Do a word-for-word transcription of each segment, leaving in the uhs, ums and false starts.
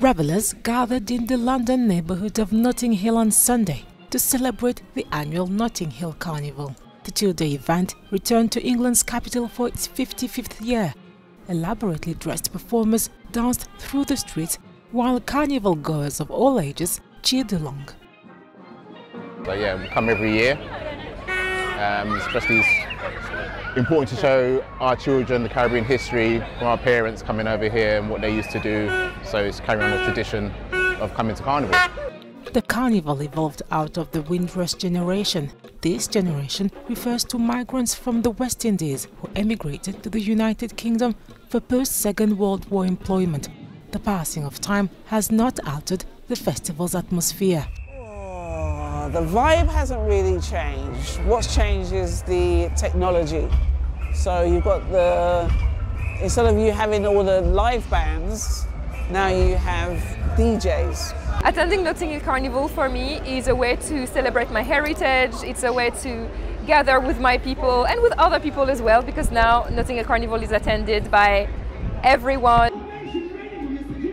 Revellers gathered in the London neighbourhood of Notting Hill on Sunday to celebrate the annual Notting Hill Carnival. The two-day event returned to England's capital for its fifty-fifth year. Elaborately dressed performers danced through the streets while carnival goers of all ages cheered along. So yeah, we come every year. Um, especially it's important to show our children the Caribbean history from our parents coming over here and what they used to do. So it's carrying on the tradition of coming to carnival. The carnival evolved out of the Windrush generation. This generation refers to migrants from the West Indies who emigrated to the United Kingdom for post-Second World War employment. The passing of time has not altered the festival's atmosphere. Oh, the vibe hasn't really changed. What's changed is the technology. So you've got the, instead of you having all the live bands, now you have D Js. Attending Notting Hill Carnival for me is a way to celebrate my heritage. It's a way to gather with my people and with other people as well, because now Notting Hill Carnival is attended by everyone.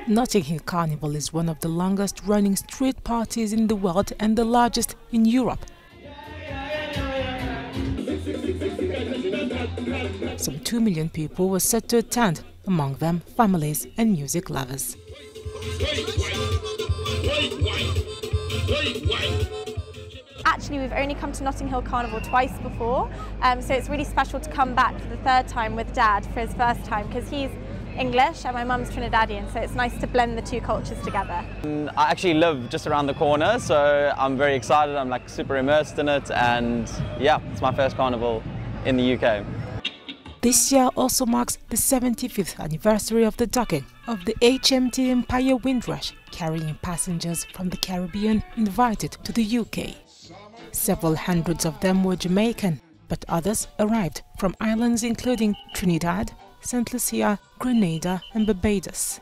Notting Hill Carnival is one of the longest running street parties in the world and the largest in Europe. Some two million people were set to attend, among them families and music lovers. Actually, we've only come to Notting Hill Carnival twice before, um, so it's really special to come back for the third time with Dad for his first time, because he's English and my mum's Trinidadian, so it's nice to blend the two cultures together. I actually live just around the corner, so I'm very excited. I'm like super immersed in it, and yeah, it's my first carnival in the U K. This year also marks the seventy-fifth anniversary of the docking of the H M T Empire Windrush, carrying passengers from the Caribbean invited to the U K. Several hundreds of them were Jamaican, but others arrived from islands including Trinidad, Saint Lucia, Grenada and Barbados.